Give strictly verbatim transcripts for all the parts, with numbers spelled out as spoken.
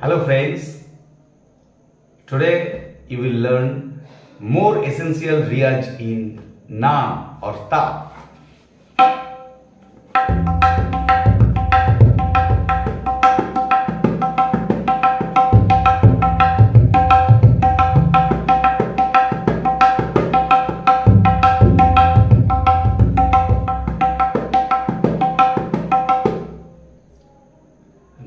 Hello friends, today you will learn more essential riyaj in naam or ta.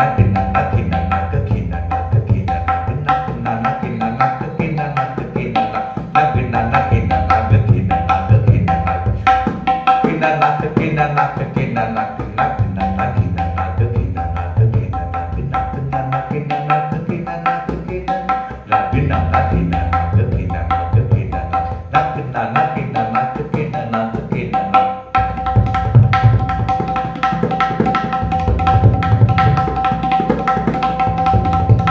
nak nana ghina nak ghina nak ghina nak nana ghina nak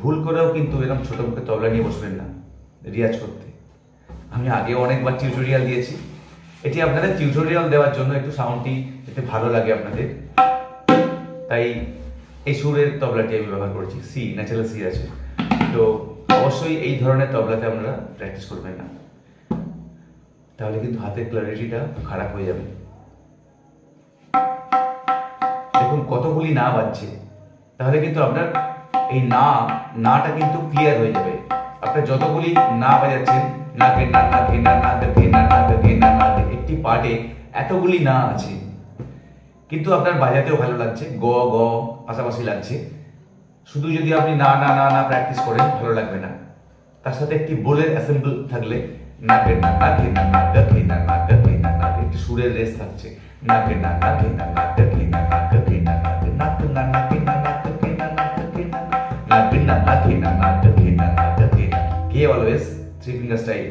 ভুল করেও কিন্তু এরকম ছোট মুখে তবলা নিয়ে বসবেন না রিয়াজ করতে। আমি আগে অনেকবার টিউটোরিয়াল দিয়েছি, এটি আপনাদের টিউটোরিয়াল দেওয়ার জন্য, একটু সাউন্ডটি যাতে ভালো লাগে আপনাদের, তাই এই সুরের তবলাটি আমি ব্যবহার করেছি। সি ন্যাচারাল সি আছে, তো অবশ্যই এই ধরনের তবলাতে আপনারা প্র্যাকটিস করবেন না, তাহলে কিন্তু হাতের ক্লারিটিটা খারাপ হয়ে যাবে। দেখুন কতগুলি না বাজছে, তাহলে কিন্তু আপনার এই না নাটা কিন্তু ক্লিয়ার হয়ে যাবে। আপনার যতগুলি না বাজাচ্ছেন, নাকে না নাকে না নাকে না নাকে না নাকে একটি পার্টে এতগুলি না আছে, কিন্তু আপনার বাজাতেও ভালো লাগছে, গ গ পাশাপাশি লাগছে। শুধু যদি আপনি না না না না প্র্যাকটিস করেন ভালো লাগবে না, তার সাথে একটি বোলের অ্যাসেম্বল থাকলে নাকে না নাকে না নাকে না নাকে না নাকে একটি সুরের রেস থাকছে, নাকে না নাকে না নাকে না নাকে না নাকে নাকে না নাকে না নাকে না নাকে না নাকে না নাকে না নাকে না নাকে না কে অলওয়েজ থ্রি ফিঙ্গার স্টাইল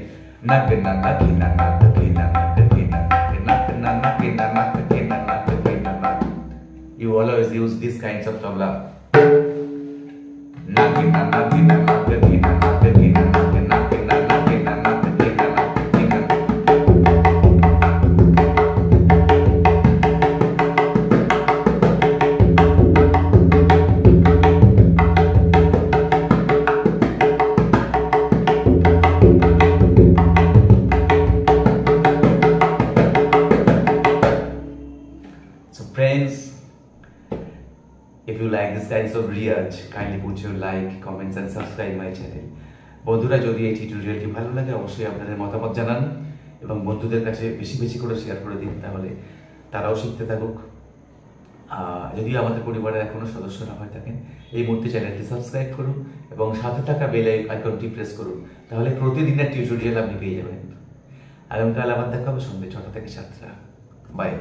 নাকে না নাকে না নাকে না নাকে না নাকে না নাকে না নাকে না নাকে না নাকে you always use these kinds of tabla নাকে না নাকে না নাকে না নাকে না নাকে না If you like this kinds of riyaj, kindly put your like, comments and subscribe my channel. বন্ধুরা যদি এই টিউটোরিয়ালটি ভালো লাগে অবশ্যই আপনাদের মতামত জানান এবং বন্ধুদের কাছে বেশি বেশি করে শেয়ার করে দিন, তাহলে তারাও শিখতে থাকুক। যদি আমাদের পরিবারের এখনো সদস্য না হয়ে থাকেন, এই মুহূর্তে চ্যানেলটি সাবস্ক্রাইব করুন এবং সাথে থাকা বেল আইকনটি প্রেস করুন, তাহলে প্রতিদিনের টিউটোরিয়াল আপনি পেয়ে যাবেন। আগামীকাল আবার দেখা হবে সন্ধ্যে ছটা থেকে সাতটা। বাই।